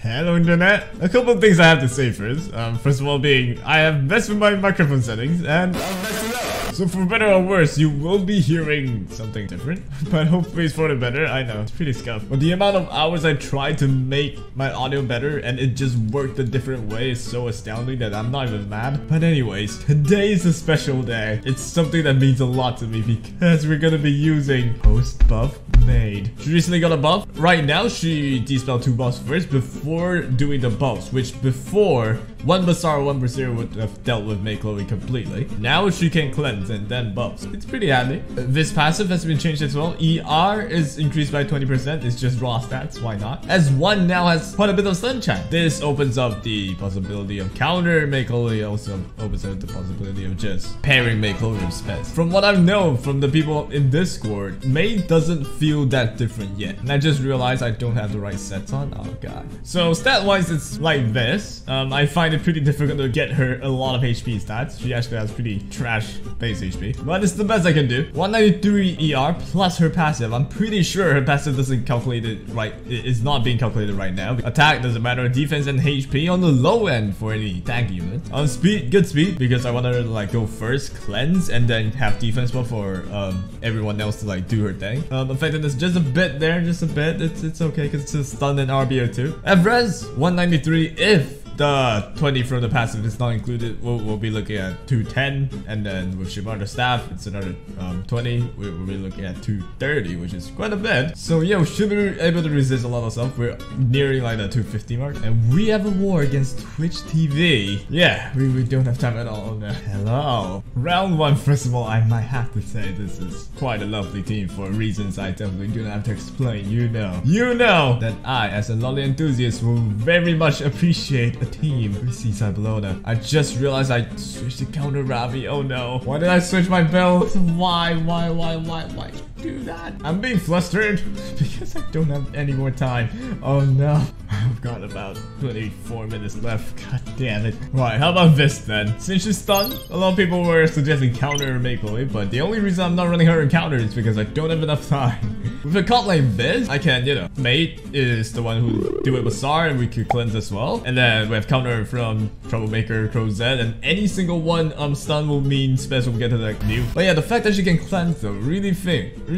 Hello internet! A couple of things I have to say first. First of all being, I have messed with my microphone settings and I've messed it up! So for better or worse, you will be hearing something different. But hopefully it's for the better, I know, it's pretty scuffed. But the amount of hours I tried to make my audio better and it just worked a different way is so astounding that I'm not even mad. But anyways, today is a special day. It's something that means a lot to me because we're gonna be using Post Buff Maid. She recently got a buff. Right now she dispelled two buffs first before doing the buffs, which before one Basar, one Brasier would have dealt with Maid Chloe completely. Now she can cleanse and then buffs. It's pretty handy. This passive has been changed as well. ER is increased by 20%. It's just raw stats. Why not? As one now has quite a bit of sunshine. This opens up the possibility of counter Maid Chloe. Also opens up the possibility of just pairing Maid Chloe with spells. From what I've known from the people in Discord, Maid doesn't feel that different yet. And I just realized I don't have the right sets on. Oh god. So stat-wise, it's like this. I find it pretty difficult to get her a lot of HP stats. She actually has pretty trash base HP. But it's the best I can do. 193 ER plus her passive. I'm pretty sure her passive doesn't calculate it right. It's not being calculated right now. Attack doesn't matter. Defense and HP on the low end for any tank unit. On speed, good speed, because I want her to like go first, cleanse, and then have defense buff for everyone else to like do her thing. Effectiveness just a bit there, just a bit. It's okay because it's a stun and RBO too. Evres 193 if the 20 from the passive is not included. We'll be looking at 210, and then with Shibata staff it's another 20. We'll be looking at 230, which is quite a bit. So yeah, we should be able to resist a lot of stuff. We're nearing like the 250 mark, and we have a war against Twitch TV. Yeah, we don't have time at all. No. Hello. Round one. First of all, I might have to say this is quite a lovely team for reasons I definitely do not have to explain. You know that I, as a lolly enthusiast, will very much appreciate a team with Seaside Bologna. I just realized I switched to counter Ravi. Oh no. Why did I switch my belt? Why do that? I'm being flustered because I don't have any more time. Oh no. I've got about 24 minutes left. God damn it. Right, how about this then? Since she's stunned, a lot of people were suggesting counter Maid Chloe, but the only reason I'm not running her in counter is because I don't have enough time. With a card like this, I can, you know, Maid is the one who do it with Basar, and we could cleanse as well. And then we have counter from Troublemaker, Crozet, and any single one stun will mean special will get to that new. But yeah, the fact that she can cleanse though really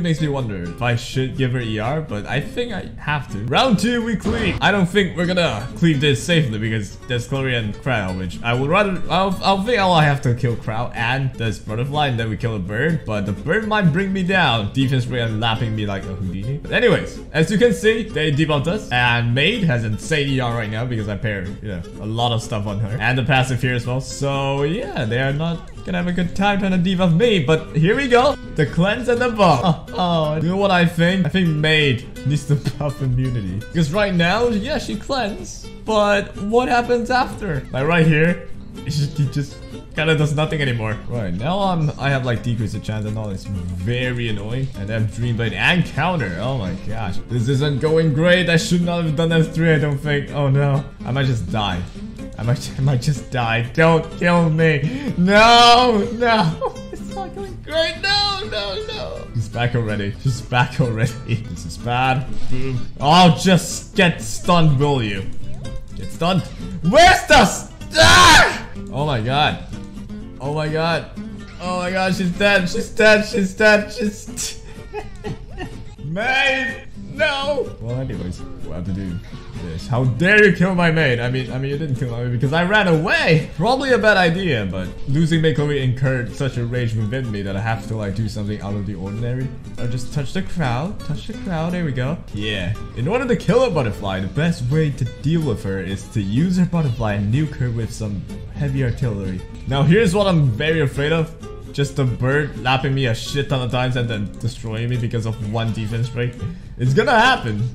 makes me wonder if I should give her ER, but I think I have to. Round two, we cleave. I don't think we're gonna cleave this safely because there's Chloe and Crow, which I would rather. I'll think I'll have to kill Crow and this butterfly, and then we kill a bird. But the bird might bring me down. Defense rate and lapping me like a Houdini. But anyways, as you can see, they debuffed us, and Maid has insane ER right now because I paired, you know, a lot of stuff on her and the passive here as well. So yeah, they are not gonna have a good time trying to debuff me. But here we go, the cleanse and the buff. Oh, you know what I think? I think Maid needs to buff immunity. Because right now, yeah, she cleansed. But what happens after? Like right here, she just kind of does nothing anymore. Right, now I have like decreased the chance and all. It's very annoying. And I have Dreamblade and counter. Oh my gosh. This isn't going great. I should not have done F3, I don't think. Oh no. I might just die. I might just die. Don't kill me. No, no. It's not going great. No. She's back already. This is bad. Boom. Oh, just get stunned, will you? Get stunned. Where's the Oh my god. Oh my god, she's dead. Maid! No! Well, anyways, we'll have to do this. How dare you kill my maid? I mean, you didn't kill my maid because I ran away. Probably a bad idea, but losing Maid Chloe incurred such a rage within me that I have to like do something out of the ordinary. Or just touch the crowd, there we go. Yeah, in order to kill a butterfly, the best way to deal with her is to use her butterfly and nuke her with some heavy artillery. Now here's what I'm very afraid of. Just the bird lapping me a shit ton of times and then destroying me because of one defense break. It's gonna happen.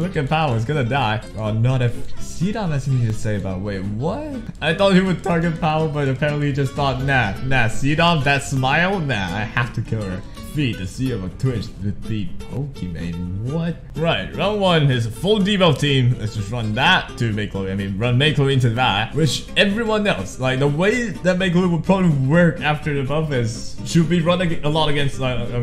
Look at Power, it's gonna die. Oh, not if C-Dom has anything to say about. Wait, what? I thought he would target Power, but apparently he just thought, nah, C-Dom, that smile, nah, I have to kill her. defeat the CEO of Twitch with the Pokemon. What? Right, round one is a full debuff team. Let's just run that to make Chloe. I mean, run make Chloe into that. Which everyone else, like the way that make Chloe would probably work after the buff is should be running a lot against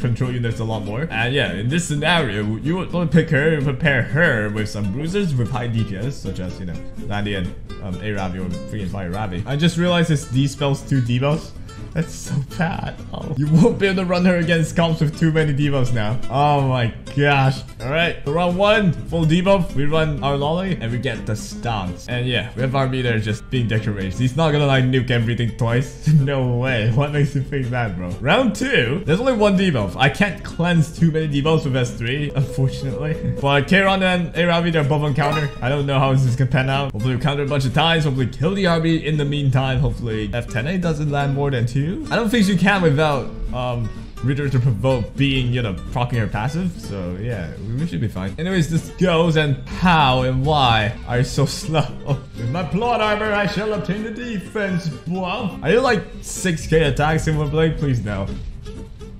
control units a lot more. And yeah, in this scenario, you would want to pick her and prepare her with some bruisers with high DPS, such as you know Landy and A-Rabby or 3 and 5 Ravi. I just realized it's these spells 2 debuffs. That's so bad. Oh. You won't be able to run her against comps with too many debuffs now. Oh my gosh. Alright, round one, full debuff. We run our Lolly and we get the stunts. And yeah, we have our meter just being decorated. He's not gonna like nuke everything twice. No way. What makes you think that, bro? Round two, there's only 1 debuff. I can't cleanse too many debuffs with S3, unfortunately. But Kayron and A-Rabby, they're above on counter. I don't know how this is gonna pan out. Hopefully we counter a bunch of times. Hopefully kill the RB in the meantime. Hopefully F10A doesn't land more than 2. I don't think she can without Ritter to provoke being, you know, proccing her passive. So yeah, we should be fine. Anyways, this goes and how and why are you so slow? With my plot armor, I shall obtain the defense buff. Are you like 6k attacks in one blade? Please no.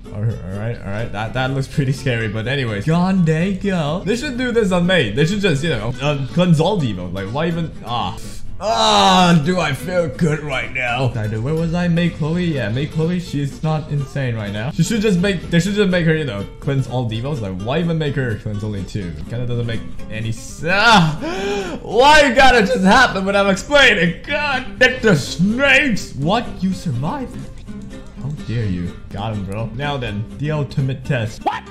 Alright, that looks pretty scary, but anyways, gone they go. They should do this on May. They should just, you know, cleanse all devo. Like, why even, do I feel good right now? Where was I? Make Chloe? Yeah, make Chloe. She's not insane right now. She should just make. They should just make her, you know, cleanse all devos. Like, why even make her cleanse only 2? Kind of doesn't make any sense. Why gotta just happen when I'm explaining? God, get the snakes! What? You survived? How dare you? Got him, bro. Now then, the ultimate test. What?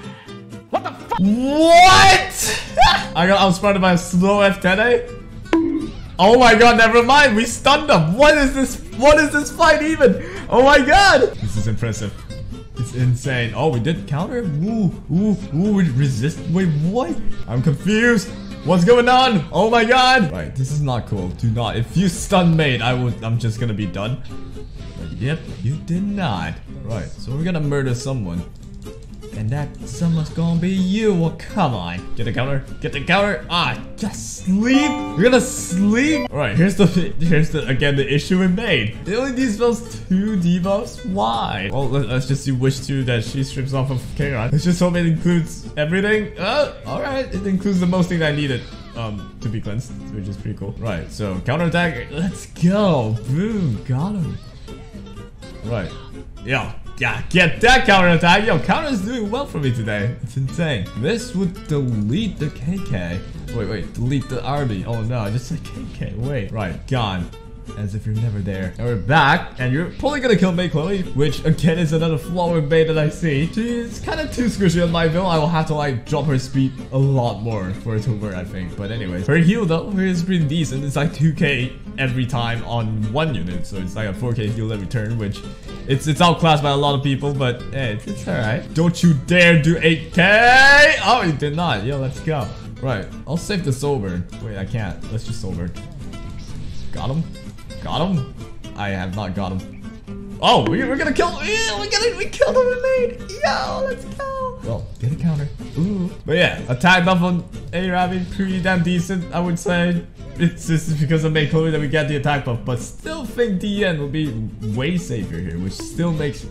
What the fuck? What? I got outsmarted by a slow F10A. Oh my god, never mind, we stunned him. What is this fight even? Oh my god, this is impressive. It's insane. Oh, we did counter. We resist. Wait, what? I'm confused. What's going on? Oh my god. Right, this is not cool. Do not. If you stun mate, I'm just gonna be done. But yep, you did not. Right, so we're gonna murder someone. And that someone's gonna be you. Well, come on. Get the counter. Get the counter. Ah, just sleep. You're gonna sleep. All right. Here's the issue we made. They only these spells 2 debuffs. Why? Well, let's just see which 2 that she strips off of Kayron. Let's just hope it includes everything. Oh, all right. It includes the most thing I needed. To be cleansed, which is pretty cool. Right. So counter attack. Let's go. Boom. Got him. Right. Yeah. Yeah, get that counter attack. Yo, counter is doing well for me today. It's insane. This would delete the KK. Wait, delete the RB. Oh no, just the KK. Wait, right, gone. As if you're never there. And we're back, and you're probably gonna kill May Chloe, which again is another flaw with May that I see. She's kind of too squishy on my build. I will have to like drop her speed a lot more for it to work, I think. But anyways, her heal though, her is pretty decent. It's like 2k every time on 1 unit, so it's like a 4k heal every turn, which it's outclassed by a lot of people, but hey, it's alright. Don't you dare do 8k! Oh, you did not. Yo, let's go. Right, I'll save the soul burn. Wait, I can't. Let's just soul burn. Got him. Got him? I have not got him. Oh, we're gonna kill him. Yeah, we killed him with maid. Yo, let's go. Well, get a counter. Ooh. But yeah, attack buff on A-Rabby, pretty damn decent, I would say. It's just because of May Chloe that we get the attack buff, but still think DN will be way safer here, which still makes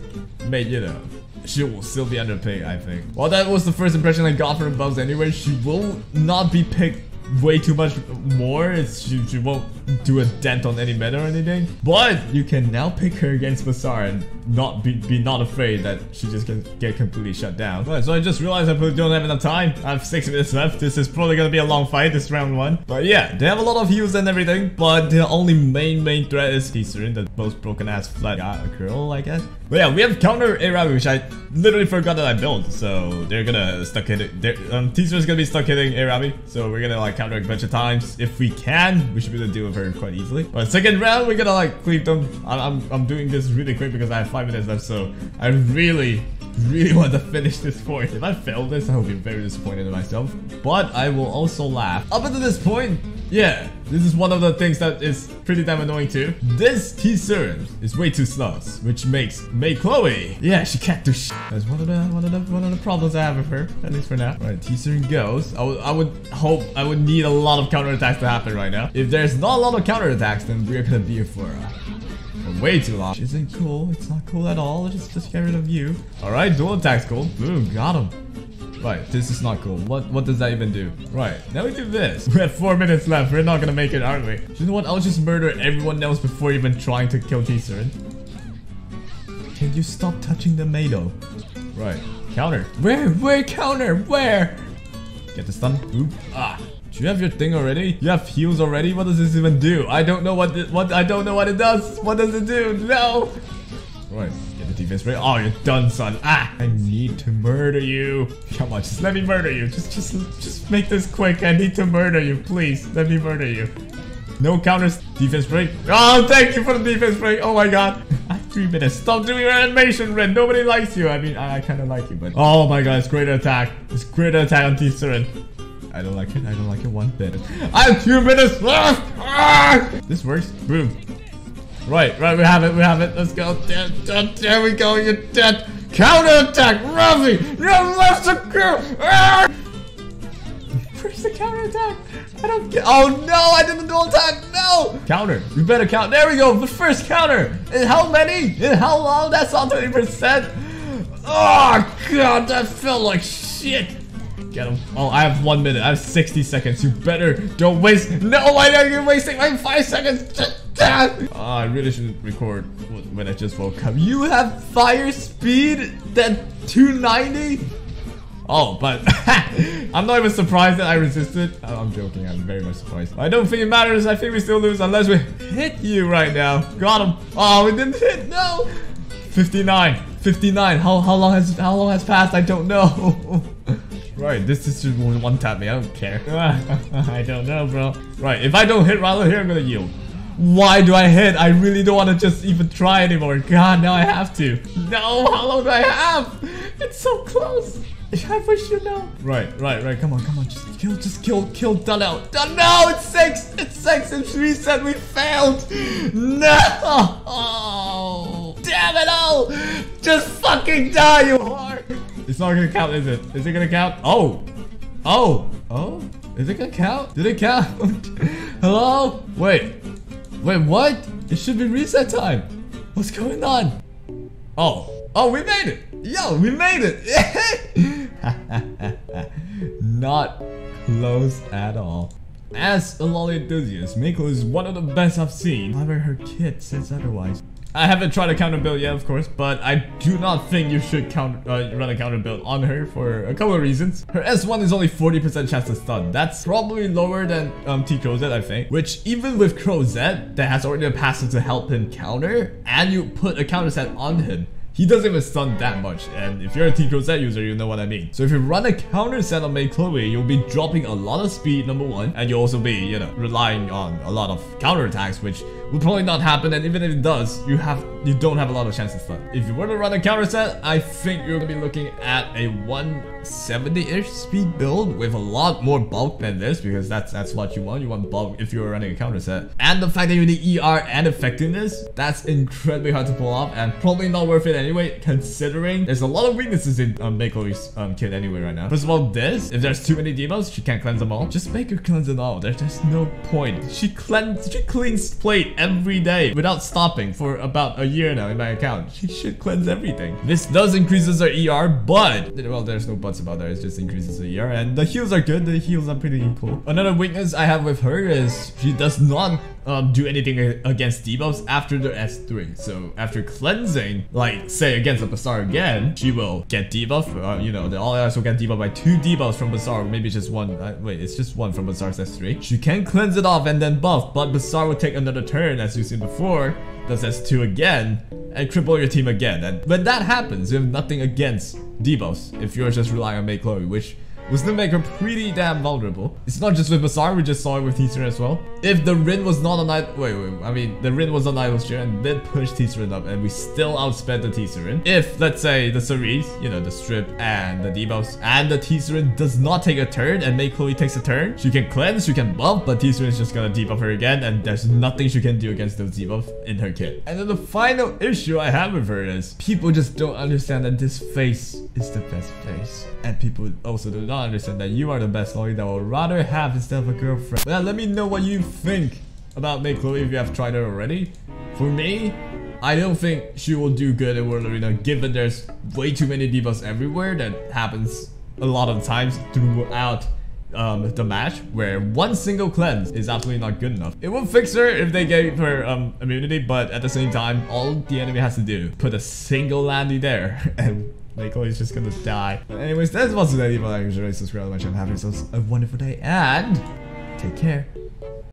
May, you know, she will still be underpicked, I think. Well, that was the first impression I got from buffs anyway. She will not be picked way too much more. She won't do a dent on any meta or anything, but you can now pick her against Basar and not be not afraid that she just can get completely shut down. Right, so I just realized I probably don't have enough time. I have 6 minutes left. This is probably gonna be a long fight, this round one. But yeah, they have a lot of heals and everything, but the only main threat is T-Serin, the most broken ass flat girl, I guess. But yeah, we have counter A-Rabby, which I literally forgot that I built, so they're gonna stuck hit it. T-Serin's gonna be stuck hitting A-Rabby, so we're gonna like counter a bunch of times. If we can, we should be able to deal with her quite easily. But second round, we're gonna like cleave them. I'm doing this really quick because I have 5 minutes left, so I really want to finish this point. If I fail this, I will be very disappointed in myself, but I will also laugh. Up until this point, yeah, this is one of the things that is pretty damn annoying too. This T-Serin is way too slow, which makes May Chloe. Yeah, she can't do sh. That's one of the problems I have with her, at least for now. Right, T-Serin goes. I would need a lot of counterattacks to happen right now. If there's not a lot of counterattacks, then we're gonna be here for for way too long. Which isn't cool. It's not cool at all. Just get rid of you. Alright, dual attack's cool. Boom, got him. Right, this is not cool. What does that even do? Right, now we do this. We have 4 minutes left. We're not gonna make it, aren't we? You know what? I'll just murder everyone else before even trying to kill T-Serin. Can you stop touching the Mado? Right. Counter. Where counter? Where? Get the stun. Boop. Ah. Do you have your thing already? You have heals already? What does this even do? I don't know what it does. What does it do? No. Right. Get the defense spray. Oh, you're done, son. Ah. I need to murder you. Come on, just let me murder you. Just make this quick. I need to murder you, please. Let me murder you. No counters. Defense spray. Oh, thank you for the defense spray. Oh my god. 3 minutes. Stop doing your animation, Ren. Nobody likes you. I mean, I kind of like you, but oh my god, it's great attack. It's great attack on T-Serin. I don't like it. I don't like it one bit. I have 2 minutes left. Ah! This works. Boom. Right. We have it. We have it. Let's go. There we go. You're dead. Counter attack, Ravi. You have left the crew. Ah! Where's the counter attack? I don't get. Oh no! I did the dual attack. No! Counter. You better count. There we go. The first counter. And how many? And how long? That's all 20%. Oh god, that felt like shit. Get him. Oh, I have 1 minute. I have 60 seconds. You better don't waste. No, why are you wasting my 5 seconds? Oh, I really shouldn't record when I just woke up. You have fire speed. That 290. Oh, but I'm not even surprised that I resisted. I'm joking, I'm very much surprised. I don't think it matters, I think we still lose unless we hit you right now. Got him. Oh, we didn't hit, no! 59. How long has passed? I don't know. Right, this is just one tap me, I don't care. I don't know, bro. Right, if I don't hit Rylo here, I'm gonna yield. Why do I hit? I really don't want to just even try anymore. God, now I have to. No, how long do I have? It's so close. I wish you know. Right. Come on. Just kill. Done out. No, it's six. It's reset. We failed. No. Oh, damn it all. Just fucking die, you whore. It's not gonna count, is it? Is it gonna count? Oh. Is it gonna count? Did it count? Hello? Wait. What? It should be reset time. What's going on? Oh, we made it. Yo, we made it! Not close at all. As a lolly enthusiast, Miko is one of the best I've seen. However, her kid says otherwise. I haven't tried a counter build yet, of course, but I do not think you should run a counter build on her for a couple of reasons. Her S1 is only 40% chance to stun. That's probably lower than T-Crozet, I think. Which, even with Crozet, that has already a passive to help him counter, and you put a counter set on him, he doesn't even stun that much, and if you're a T-Crozet user, you know what I mean. So if you run a counter set on Mei Chloe, you'll be dropping a lot of speed, number one, and you'll also be, you know, relying on a lot of counter attacks, which will probably not happen, and even if it does, you don't have a lot of chances to stun. If you were to run a counter set, I think you're gonna be looking at a 170-ish speed build with a lot more bulk than this, because that's what you want. You want bulk if you're running a counter set. And the fact that you need ER and effectiveness, that's incredibly hard to pull off, and probably not worth it anyway, considering there's a lot of weaknesses in Miko's kit anyway right now. First of all, this. If there's too many debuffs, she can't cleanse them all. Just make her cleanse it all. There's no point. She cleans plate every day without stopping for about a year now in my account. She should cleanse everything. This does increases her ER, but... well, there's no buts about that. It just increases her ER, and the heals are good. The heals are pretty cool. Another weakness I have with her is she does not do anything against debuffs after the S3. So after cleansing, like say against a Basar again, she will get debuffed. You know, all allies will get debuffed by 2 debuffs from Basar, or maybe just one. Wait, it's just one from Basar's S3. She can cleanse it off and then buff, but Basar will take another turn, as you've seen before, does S2 again, and cripple your team again. And when that happens, you have nothing against debuffs if you're just relying on Mei Chloe, which will still make her pretty damn vulnerable. It's not just with Basar, we just saw it with T-Serin as well. If the Rin was not on the Rin was on Idol Share and did push T-Serin up, and we still outsped the T-Serin. If, let's say, the Cerise, you know, the strip and the debuffs, and the T-Serin does not take a turn and Mei Chloe takes a turn, she can cleanse, she can buff, but T-Serin is just gonna debuff her again, and there's nothing she can do against those debuffs in her kit. And then the final issue I have with her is, people just don't understand that this face is the best face. And people also do not understand that you are the best lolly that I would rather have instead of a girlfriend. Well, let me know what you think about Mei Chloe if you have tried her already. For me, I don't think she will do good in World Arena given there's way too many debuffs everywhere. That happens a lot of times throughout the match where one single cleanse is absolutely not good enough. It would fix her if they gave her immunity, but at the same time, all the enemy has to do, put a single Landy there and Miko is just gonna die. But anyways, that's what's today. If you like, subscribe to my channel. Have yourselves a wonderful day and take care.